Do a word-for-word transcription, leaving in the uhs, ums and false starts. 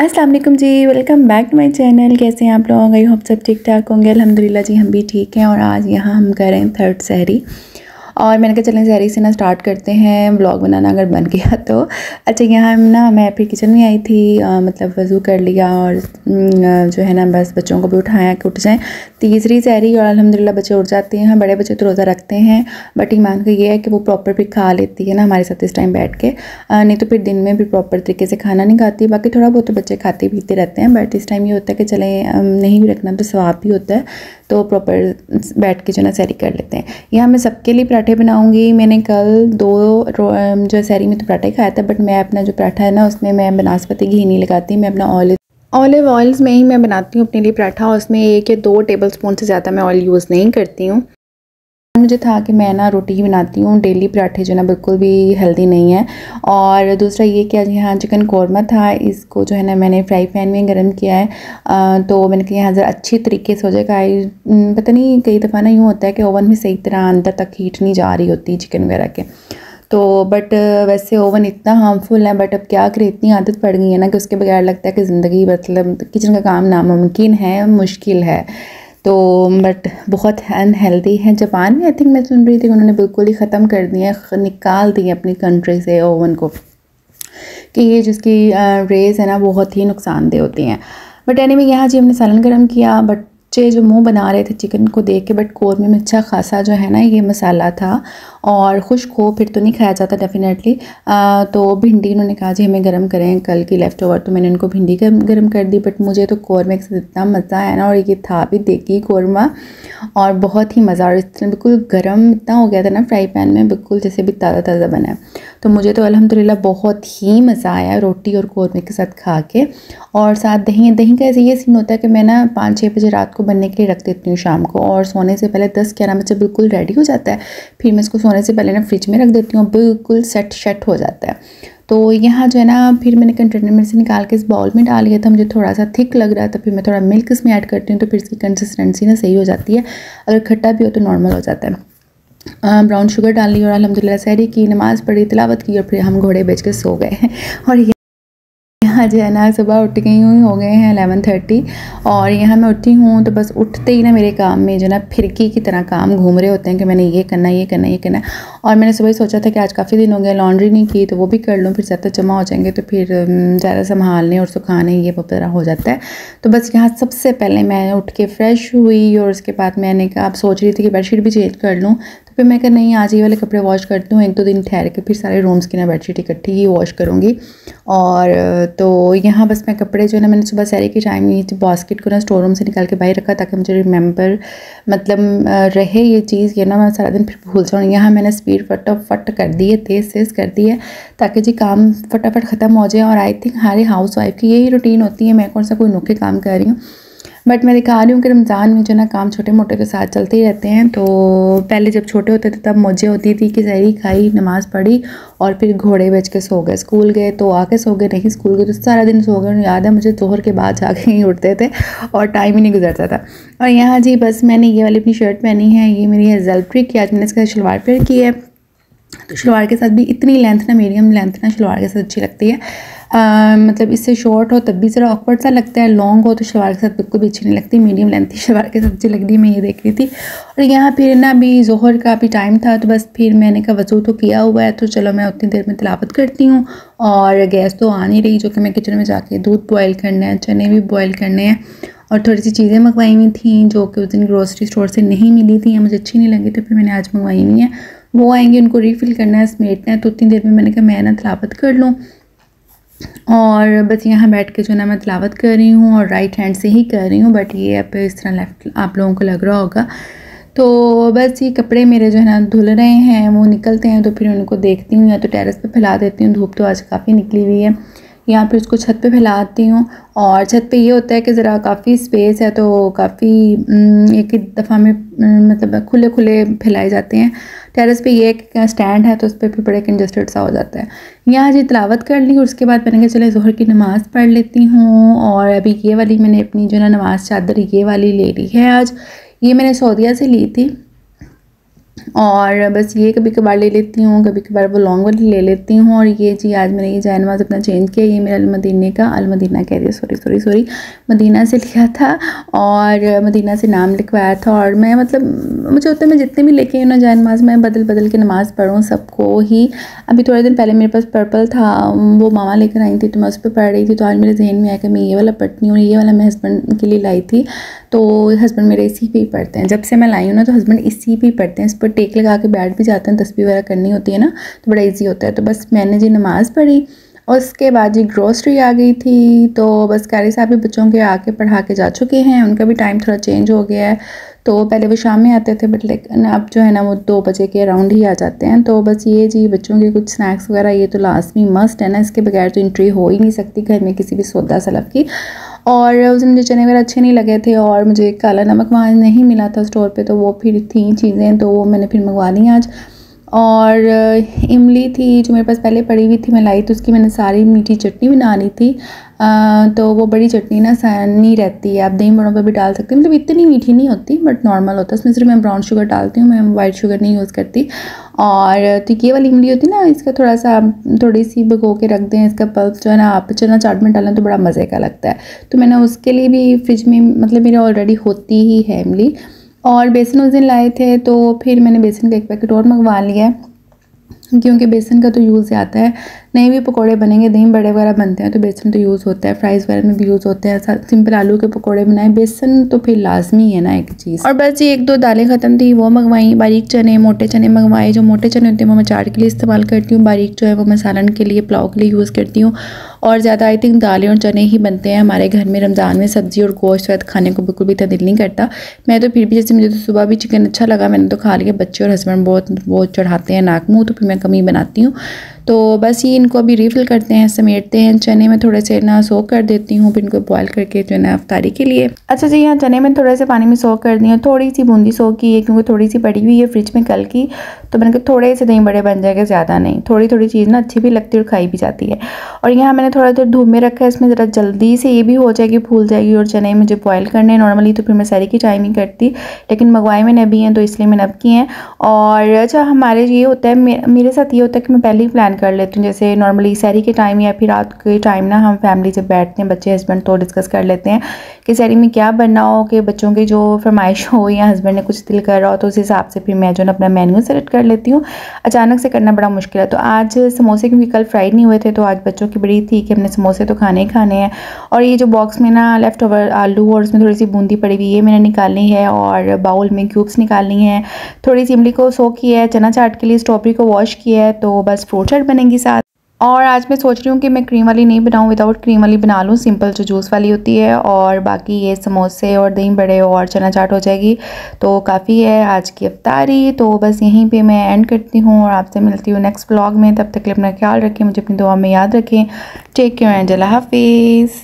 अस्सलाम वालेकुम जी, welcome back to my channel. कैसे हैं आप लोग? आई होप सब ठीक ठाक होंगे। अल्हम्दुलिल्लाह जी हम भी ठीक हैं। और आज यहाँ हम कर रहे हैं थर्ड सहरी, और मैंने कहा चलें सहरी से ना स्टार्ट करते हैं, व्लॉग बनाना अगर बन गया तो। अच्छा, यहाँ ना मैं फिर किचन में आई थी, आ, मतलब वज़ू कर लिया और जो है ना बस बच्चों को भी उठाया कि उठ जाएँ। तीसरी सहरी और अल्हम्दुलिल्लाह बच्चे उठ जाते हैं। बड़े बच्चे तो रोज़ा रखते हैं, बट ईमान का ये है कि वो प्रॉपर भी खा लेती है ना हमारे साथ इस टाइम बैठ के, आ, नहीं तो फिर दिन में भी प्रॉपर तरीके से खाना नहीं खाती। बाकी थोड़ा बहुत तो बच्चे खाते पीते रहते हैं, बट इस टाइम ये होता है कि चलें नहीं भी रखना तो सवाब भी होता है, तो प्रॉपर बैठ के जो ना सहरी कर लेते हैं। यहाँ मैं सबके लिए पराठे बनाऊंगी। मैंने कल दो जो सहरी में तो पराठा ही खाया था, बट मैं अपना जो पराठा है ना उसमें मैं बनास्पति घी नहीं लगाती। मैं अपना ऑयल ऑलिव ऑयल्स में ही मैं बनाती हूँ अपने लिए पराठा, और उसमें एक या दो टेबलस्पून से ज़्यादा मैं ऑयल यूज़ नहीं करती हूँ। मुझे था कि मैं ना रोटी ही बनाती हूँ, डेली पराठे जो ना बिल्कुल भी हेल्दी नहीं है। और दूसरा ये कि आज यहाँ चिकन कौरमा था, इसको जो है ना मैंने फ्राई पैन में गर्म किया है, आ, तो मैंने कहा यहाँ ज़रा अच्छी तरीके से हो जाएगा। पता नहीं कई दफ़ा ना यूँ होता है कि ओवन में सही तरह अंदर तक हीट नहीं जा रही होती चिकन वगैरह के, तो बट वैसे ओवन इतना हार्मफुल है, बट अब क्या करें, इतनी आदत पड़ गई है ना कि उसके बगैर लगता है कि ज़िंदगी मतलब किचन का काम नामुमकिन है, मुश्किल है। तो बट बहुत अनहेल्दी है। जापान में आई थिंक मैं सुन रही थी उन्होंने बिल्कुल ही ख़त्म कर दिया, निकाल दिए अपनी कंट्री से ओवन को, कि ये जिसकी रेज़ है ना बहुत ही नुकसानदेह होती हैं। बट एनी में यहाँ जी हमने सालन गर्म किया, बट बच्चे जो मुंह बना रहे थे चिकन को देख के, बट कौरमे में अच्छा खासा जो है ना ये मसाला था, और खुश्क हो फिर तो नहीं खाया जाता डेफिनेटली। तो भिंडी उन्होंने कहा जी हमें गर्म करें कल की लेफ़्ट ओवर, तो मैंने उनको भिंडी गर्म कर दी। बट मुझे तो कौरमे के साथ इतना मज़ा आया ना, और ये था भी देखी कौरमा और बहुत ही मज़ा, और इतना बिल्कुल गर्म इतना हो गया था ना फ्राई पैन में, बिल्कुल जैसे भी ताज़ा ताज़ा बना है। तो मुझे तो अल्हम्दुलिल्लाह बहुत ही मज़ा आया रोटी और कौरमे के साथ खा के। और साथ दही, दही का ऐसे ये सीन होता है कि मैं ना पाँच छः बजे रात बनने के लिए रख देती हूँ शाम को, और सोने से पहले दस ग्यारह बजे बिल्कुल रेडी हो जाता है। फिर मैं इसको सोने से पहले ना फ्रिज में रख देती हूँ, बिल्कुल सेट शेट हो जाता है। तो यहाँ जो है ना फिर मैंने कंटेनर में से निकाल के इस बाउल में डाल लिया था, मुझे थोड़ा सा थिक लग रहा था, फिर मैं थोड़ा मिल्क इसमें ऐड करती हूँ, तो फिर इसकी कंसिस्टेंसी ना सही हो जाती है, अगर खट्टा भी हो तो नॉर्मल हो जाता है। ब्राउन शुगर डाल ली और अल्हम्दुलिल्लाह सहरी की, नमाज़ पढ़ी, तिलावत की, और फिर हम घोड़े बेच के सो गए। और यहाँ जो है ना सुबह उठ गई हुई हो गए हैं ग्यारह थर्टी, और यहाँ मैं उठी हूँ तो बस उठते ही ना मेरे काम में जो ना फिरकी की तरह काम घूम रहे होते हैं कि मैंने ये करना ये करना ये करना। और मैंने सुबह ही सोचा था कि आज काफ़ी दिन हो गया लॉन्ड्री नहीं की, तो वो भी कर लूँ, फिर ज़्यादा जमा हो जाएंगे, तो फिर ज़्यादा संभालने और सुखाने ये वगैरह हो जाता है। तो बस यहाँ सबसे पहले मैं उठ के फ़्रेश हुई, और उसके बाद मैंने कहा अब सोच रही थी कि बेडशीट भी चेंज कर लूँ, तो फिर मैं कहा नहीं आज ये वाले कपड़े वॉश करती हूँ, एक दो दिन ठहर के फिर सारे रूम्स की ना बेडशीट इकट्ठी ही वॉश करूँगी। और तो यहाँ बस मैं कपड़े जो है ना मैंने सुबह सहरी के टाइम ही बास्केट को ना स्टोर रूम से निकाल के बाहर रखा, ताकि मुझे रिमेंबर मतलब रहे ये चीज़, ये ना मैं सारा दिन फिर भूल जाऊँ। यहाँ मैंने स्पीड फटाफट कर दी है, तेज़ तेज़ कर दी है, ताकि जी काम फटाफट ख़त्म हो जाए। और आई थिंक हमारे हाउस वाइफ की यही रूटीन होती है, मैं कौन सा कोई नोखे काम कर रही हूँ, बट मैं दिखा रही हूँ कि रमज़ान में जो ना काम छोटे मोटे के साथ चलते ही रहते हैं। तो पहले जब छोटे होते थे तब मुझे होती थी कि सहरी खाई, नमाज़ पढ़ी, और फिर घोड़े बेच के सो गए, स्कूल गए तो आके सो गए, नहीं स्कूल गए तो सारा दिन सो गए। याद है मुझे दोहर के बाद जाके ही उठते थे और टाइम ही नहीं गुजरता था। और यहाँ जी बस मैंने ये वाली अपनी शर्ट पहनी है, ये मेरी है जलप्री की, आज मैंने इसका शलवार पेयर की है, तो शलवार के साथ भी इतनी लेंथ ना मीडियम लेंथ ना शलवार के साथ अच्छी लगती है। आ, मतलब इससे शॉर्ट हो तब भी ज़रा ऑकवर्ड सा लगता है, लॉन्ग हो तो शलवार के साथ बिल्कुल भी अच्छी नहीं लगती, मीडियम लेंथ ही शलवार के साथ अच्छी लग रही, मैं ये देख रही थी। और यहाँ फिर ना अभी जोहर का भी टाइम था, तो बस फिर मैंने कहा वज़ू तो किया हुआ है, तो चलो मैं उतनी देर में तिलावत करती हूँ। और गैस तो आ नहीं रही, जो कि मैं किचन में जाके दूध बॉयल करना है, चने भी बॉयल करने हैं, और थोड़ी सी चीज़ें मंगवाई हुई थी जो कि उस दिन ग्रोसरी स्टोर से नहीं मिली थी या मुझे अच्छी नहीं लगी, तो फिर मैंने आज मंगवाई हुई है। वो आएंगे, उनको रीफ़िल करना है, समेटना है, तो उतनी देर में मैंने कहा मैं ना तिलावत कर लूँ। और बस यहाँ बैठ के जो ना मैं तिलावत कर रही हूँ, और राइट हैंड से ही कर रही हूँ, बट ये अब इस तरह लेफ्ट आप लोगों को लग रहा होगा। तो बस ये कपड़े मेरे जो है ना धुल रहे हैं, वो निकलते हैं तो फिर उनको देखती हूँ, या तो टेरेस पे फैला देती हूँ, धूप तो आज काफ़ी निकली हुई है, यहाँ पे उसको छत पे फैलाती हूँ। और छत पे ये होता है कि ज़रा काफ़ी स्पेस है, तो काफ़ी एक ही दफ़ा में मतलब खुले खुले फैलाए जाते हैं। टेरेस पे ये एक स्टैंड है, तो उस पर भी बड़े कंजस्टेड सा हो जाता है। यहाँ जी तिलावत कर ली, उसके बाद मैंने कहा चले ज़ोहर की नमाज़ पढ़ लेती हूँ। और अभी ये वाली मैंने अपनी जो ना नमाज़ चादर ये वाली ले ली है, आज ये मैंने सऊदीया से ली थी, और बस ये कभी कभार ले लेती हूँ, कभी कभार वो लॉन्ग वाली ले लेती हूँ। और ये जी आज मैंने ये जायनमाज अपना चेंज किया, ये मेरा अलमदीने का अलमदीना कह रही है सॉरी सॉरी सॉरी मदीना से लिया था और मदीना से नाम लिखवाया था। और मैं मतलब मुझे होता है मैं जितने भी लेके ना जायनमाज मैं बदल बदल के नमाज़ पढ़ूँ सबको ही। अभी थोड़े दिन पहले मेरे पास पर्पल था, वो मामा लेकर आई थी तो मैं उस पर पढ़ रही थी। तो आज मेरे जहन में आया कि मैं ये वाला पढ़ती हूँ, ये वाला मैं हस्बैंड के लिए लाई थी। तो हस्बैंड मेरे इसी पे ही पढ़ते हैं, जब से मैं लाई हूँ ना तो हस्बैंड इसी पे ही पढ़ते हैं। इस पर टेक लगा के बैठ भी जाते हैं, तस्बीह वगैरह करनी होती है ना तो बड़ा इजी होता है। तो बस मैंने जी नमाज़ पढ़ी और उसके बाद जी ग्रोसरी आ गई थी। तो बस कारी साहब भी बच्चों के आके पढ़ा के जा चुके हैं, उनका भी टाइम थोड़ा चेंज हो गया है। तो पहले वो शाम में आते थे बट लेकिन अब जो है ना वो दो बजे के अराउंड ही आ जाते हैं। तो बस ये जी बच्चों के कुछ स्नैक्स वगैरह ये तो लाजमी मस्ट है ना, इसके बगैर तो एंट्री हो ही नहीं सकती घर में किसी भी सौदा सलब की। और उसमें मुझे चने वगैरह अच्छे नहीं लगे थे और मुझे काला नमक वहाँ नहीं मिला था स्टोर पे, तो वो फिर थी चीज़ें तो वो मैंने फिर मंगवा ली आज। और इमली थी जो मेरे पास पहले पड़ी हुई थी, मैं लाई तो उसकी मैंने सारी मीठी चटनी बनानी थी। आ, तो वो बड़ी चटनी ना सानी रहती है, आप दही बड़ों पर भी डाल सकते हैं, मतलब इतनी मीठी नहीं होती बट नॉर्मल होता है। उसमें सिर्फ मैं ब्राउन शुगर डालती हूँ, मैं वाइट शुगर नहीं यूज़ करती। और तो ये वाली इमली होती है ना, इसका थोड़ा सा थोड़ी सी भिगो के रख दें, इसका पल्प जो है ना आप चना चाट में डालें तो बड़ा मज़े का लगता है। तो मैंने उसके लिए भी फ्रिज में मतलब मेरे ऑलरेडी होती ही है इमली। और बेसन उस दिन लाए थे तो फिर मैंने बेसन का एक पैकेट और मंगवा लिया है क्योंकि बेसन का तो यूज़ ज़्यादा है। नए भी पकोड़े बनेंगे, दही बड़े वगैरह बनते हैं तो बेसन तो यूज़ होता है, फ्राइज़ वगैरह में भी यूज़ होता है। सिंपल आलू के पकोड़े बनाए, बेसन तो फिर लाजमी है ना एक चीज़। और बस ये एक दो दालें ख़त्म थी वो मंगवाई, बारीक चने मोटे चने मंगवाए। जो मोटे चने होते हैं वो मैं चाट के लिए इस्तेमाल करती हूँ, बारीक जो है वो मैं सालन के लिए पुलाव के लिए यूज़ करती हूँ। और ज़्यादा आई थिंक दालें और चने ही बनते हैं हमारे घर में। रमज़ान में सब्ज़ी और गोश्त शायद खाने को बिल्कुल भी इतना दिल नहीं करता। मैं तो फिर भी जैसे मुझे तो सुबह भी चिकन अच्छा लगा मैंने तो खा लिया, बच्चे और हस्बैंड बहुत बहुत चढ़ाते हैं नाक मुँह, तो फिर मैं कम ही बनाती हूँ। तो बस ये इनको अभी रिफ़िल करते हैं, समेटते हैं। चने में थोड़े से ना सोक कर देती हूँ, फिर इनको बॉयल करके जो है ना अफ्तारी के लिए। अच्छा जी यहाँ चने में थोड़े से पानी में सोक कर दी है, थोड़ी सी बूंदी सोक की है क्योंकि थोड़ी सी पड़ी हुई है फ्रिज में कल की। तो मैंने कहा थोड़े से दही बड़े बन जाएगा, ज़्यादा नहीं। थोड़ी थोड़ी चीज़ ना अच्छी भी लगती है और खाई भी जाती है। और यहाँ मैंने थोड़ा देर धूप में रखा है, इसमें ज़रा जल्दी से ये भी हो जाएगी, फूल जाएगी। और चने मुझे बॉयल करने नॉर्मली तो फिर मैं सारी की चाय नहीं करती, लेकिन मंगवाए मैंने अभी हैं तो इसलिए मैंने अब किए हैं। और अच्छा हमारे ये होता है, मेरे साथ ये होता है कि मैं पहले ही प्लान कर लेती हूँ। जैसे नॉर्मली सारी के टाइम या फिर रात के टाइम ना हम फैमिली जब बैठते हैं बच्चे हस्बैंड तो डिस्कस कर लेते हैं कि सारी में क्या बनना हो, कि बच्चों की जो फरमाइश हो या हस्बैंड ने कुछ दिल कर रहा हो, तो उस हिसाब से फिर मैं जो अपना मेन्यू सेलेक्ट कर लेती हूँ। अचानक से करना बड़ा मुश्किल है। तो आज समोसे क्योंकि कल फ्राइड नहीं हुए थे तो आज बच्चों की बड़ी थी कि हमने समोसे तो खाने ही खाने हैं। और ये जो बॉक्स में ना लेफ़्ट ओवर आलू और उसमें थोड़ी सी बूंदी पड़ी हुई है मैंने निकालनी है, और बाउल में क्यूब्स निकालनी है। थोड़ी सी इमली को सोक किया है, चना चाट के लिए स्ट्रॉबेरी को वॉश किया है, तो बस फ्रूट चाट बनेगी साथ। और आज मैं सोच रही हूँ कि मैं क्रीम वाली नहीं बनाऊँ, विदाउट क्रीम वाली बना लूँ, सिंपल जो जूस वाली होती है। और बाकी ये समोसे और दही बड़े और चना चाट हो जाएगी, तो काफ़ी है आज की इफ्तारी। तो बस यहीं पे मैं एंड करती हूँ और आपसे मिलती हूँ नेक्स्ट व्लॉग में। तब तक के लिए अपना ख्याल रखें, मुझे अपनी दुआ में याद रखें। टेक केयर एंड अल्लाह हाफिज़।